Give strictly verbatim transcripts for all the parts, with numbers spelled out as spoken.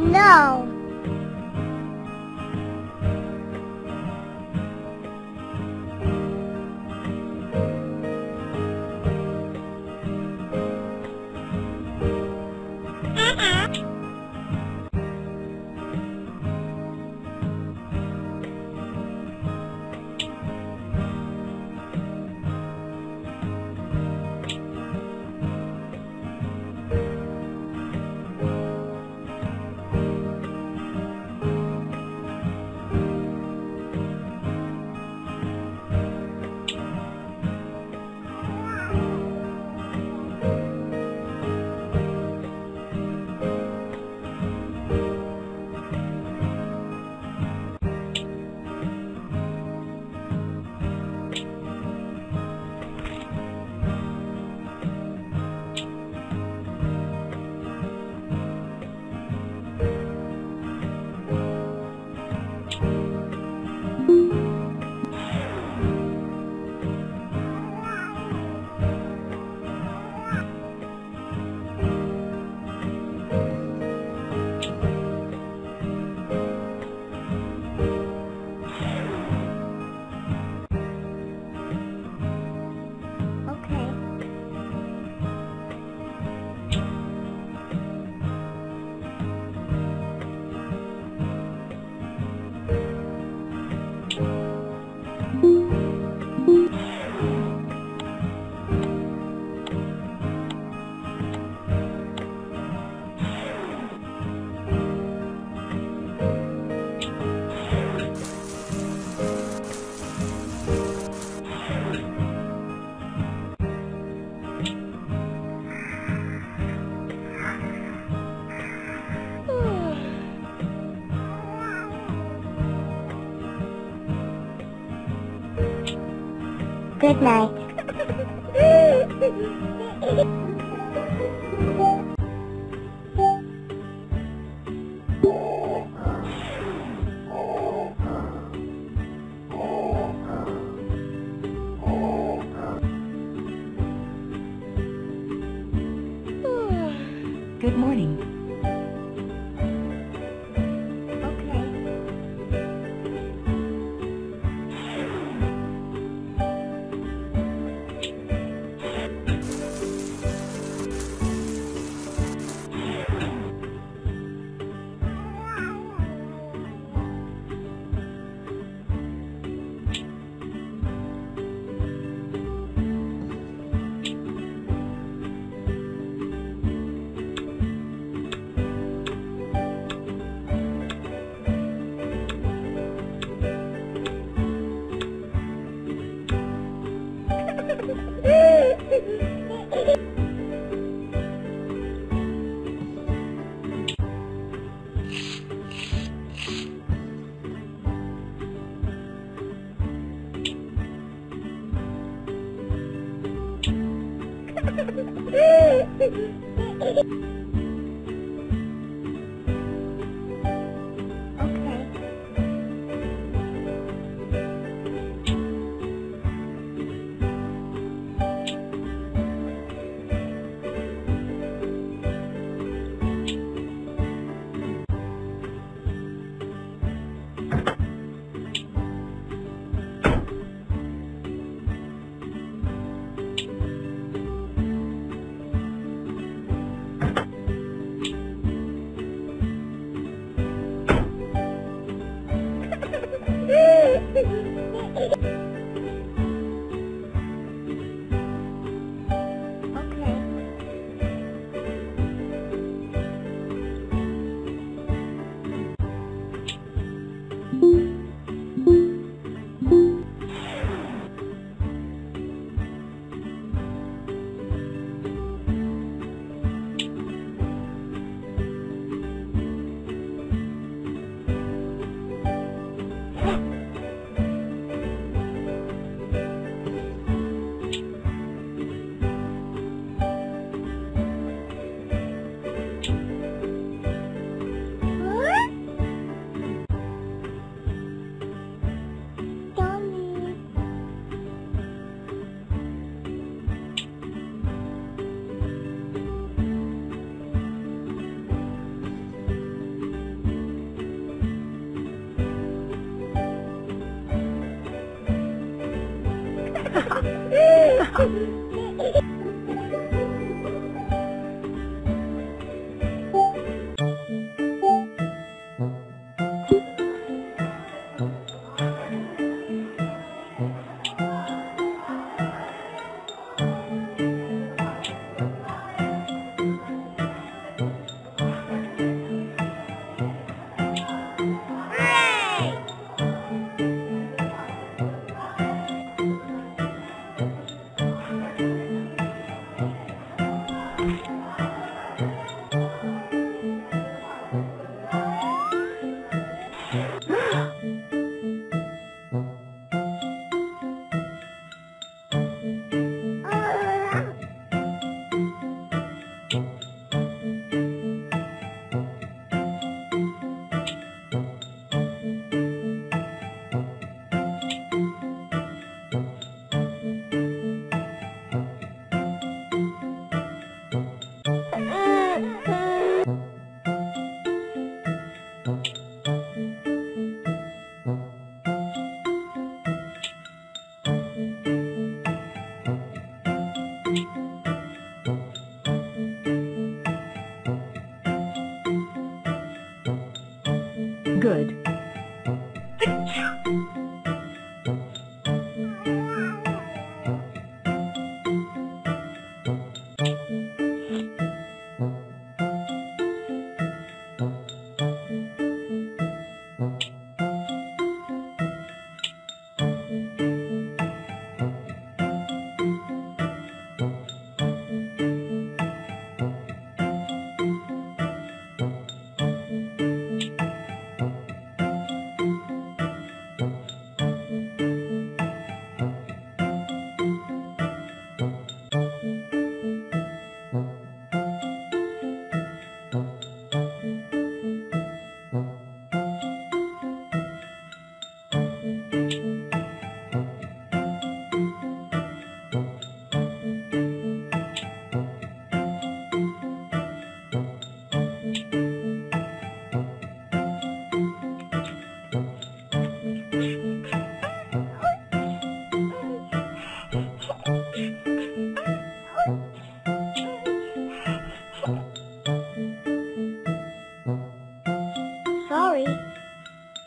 No. Good night. Good morning. You Good.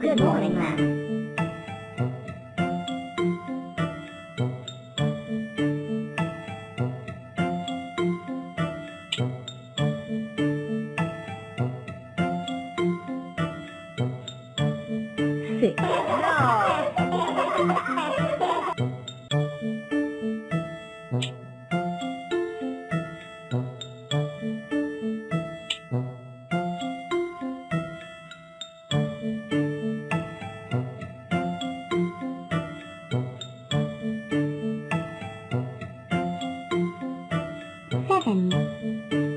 Good morning, ma'am. Seven.